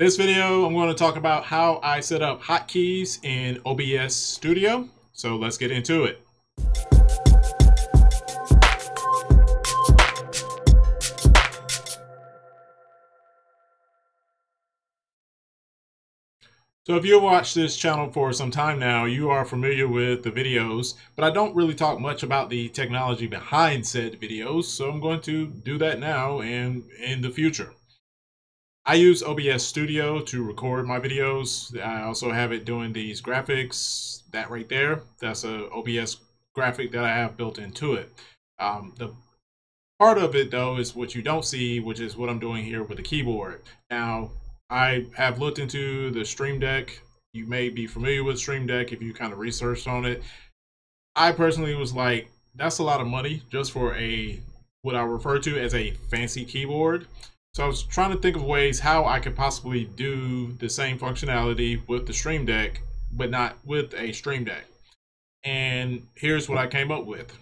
This video, I'm going to talk about how I set up hotkeys in OBS Studio. So let's get into it. So if you've watched this channel for some time now, you are familiar with the videos, but I don't really talk much about the technology behind said videos. So I'm going to do that now and in the future. I use OBS Studio to record my videos. I also have it doing these graphics. That right there, that's an OBS graphic that I have built into it. The part of it though is what you don't see, which is what I'm doing here with the keyboard. Now, I have looked into the Stream Deck. You may be familiar with Stream Deck if you kind of researched on it. I personally was like, that's a lot of money just for a, what I refer to as a fancy keyboard. So I was trying to think of ways how I could possibly do the same functionality with the Stream Deck, but not with a Stream Deck. And here's what I came up with.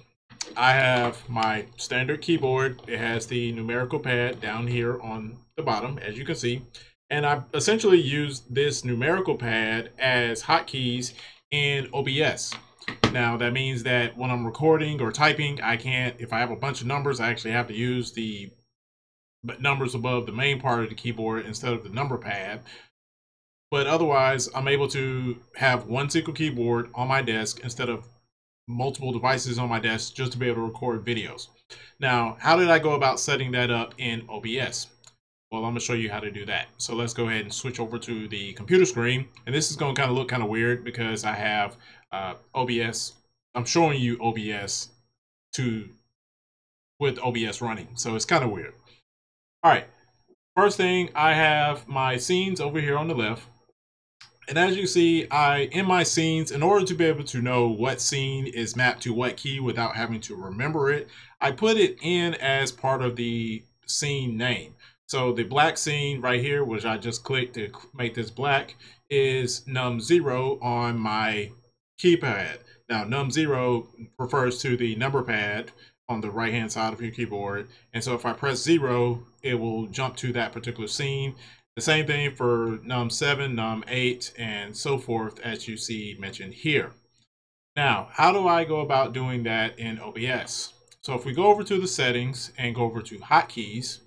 I have my standard keyboard. It has the numerical pad down here on the bottom, as you can see. And I essentially used this numerical pad as hotkeys in OBS. Now that means that when I'm recording or typing, I can't, if I have a bunch of numbers, I actually have to use the numbers above the main part of the keyboard instead of the number pad. But otherwise, I'm able to have one single keyboard on my desk instead of multiple devices on my desk just to be able to record videos. Now, how did I go about setting that up in OBS? Well, I'm gonna show you how to do that. So let's go ahead and switch over to the computer screen. And this is gonna kind of look kind of weird because I have OBS. I'm showing you OBS with OBS running. So it's kind of weird. All right, first thing, I have my scenes over here on the left. And as you see, in my scenes, in order to be able to know what scene is mapped to what key without having to remember it, I put it in as part of the scene name. So the black scene right here, which I just clicked to make this black, is num0 on my keypad. Now num0 refers to the number pad on the right hand side of your keyboard, and so if I press 0, it will jump to that particular scene. The same thing for num7, num8, and so forth, as you see mentioned here. Now, how do I go about doing that in OBS? So if we go over to the settings and go over to hotkeys,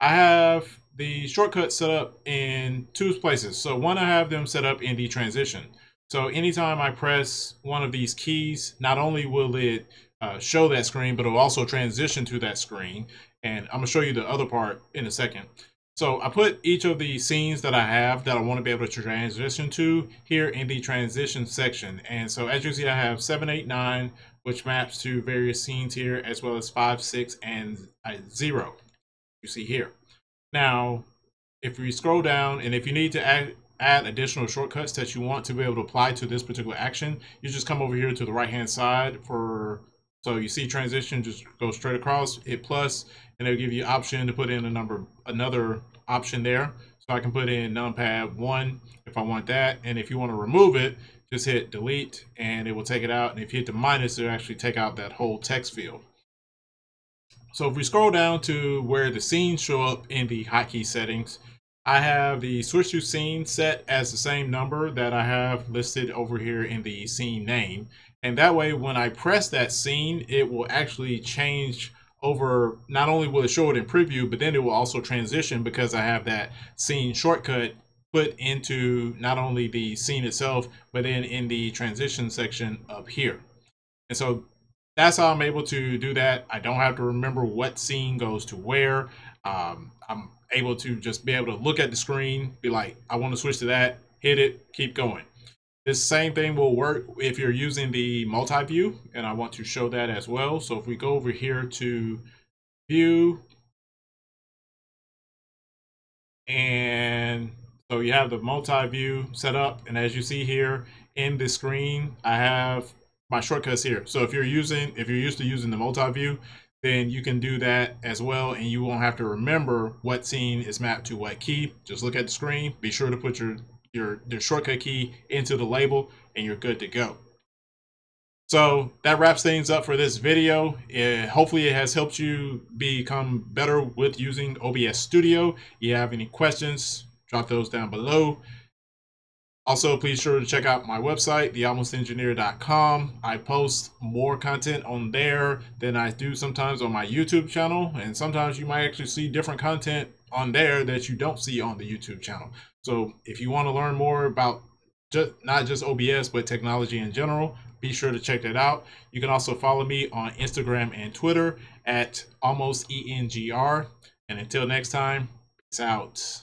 I have the shortcuts set up in two places. So one, I have them set up in the transition. So anytime I press one of these keys, not only will it show that screen, but it'll also transition to that screen. And I'm gonna show you the other part in a second. So I put each of the scenes that I have that I want to be able to transition to here in the transition section. And so as you see, I have 7, 8, 9, which maps to various scenes here, as well as 5, 6, and 0. You see here. Now, if we scroll down, and if you need to add additional shortcuts that you want to be able to apply to this particular action, you just come over here to the right hand side for. So you see transition, just go straight across, hit plus, and it'll give you option to put in another option there. So I can put in numpad 1 if I want that. And if you want to remove it, just hit delete and it will take it out. And if you hit the minus, it'll actually take out that whole text field. So if we scroll down to where the scenes show up in the hotkey settings, I have the switch to scene set as the same number that I have listed over here in the scene name. And that way, when I press that scene, it will actually change over. Not only will it show it in preview, but then it will also transition because I have that scene shortcut put into not only the scene itself, but then in the transition section up here. And so that's how I'm able to do that. I don't have to remember what scene goes to where. I'm able to just be able to look at the screen, be like, I want to switch to that, hit it, keep going. This same thing will work if you're using the multi-view, and I want to show that as well. So if we go over here to view, and so you have the multi-view set up, and as you see here in the screen, I have my shortcuts here. So if you're used to using the multi-view, then you can do that as well, and you won't have to remember what scene is mapped to what key. Just look at the screen, be sure to put your shortcut key into the label, and you're good to go. So that wraps things up for this video. Hopefully it has helped you become better with using OBS Studio. If you have any questions, drop those down below. Also, please sure to check out my website, thealmostengineer.com. I post more content on there than I do sometimes on my YouTube channel, and sometimes you might actually see different content on there that you don't see on the YouTube channel. So if you want to learn more about not just OBS, but technology in general, be sure to check that out. You can also follow me on Instagram and Twitter at almostENGR. And until next time, peace out.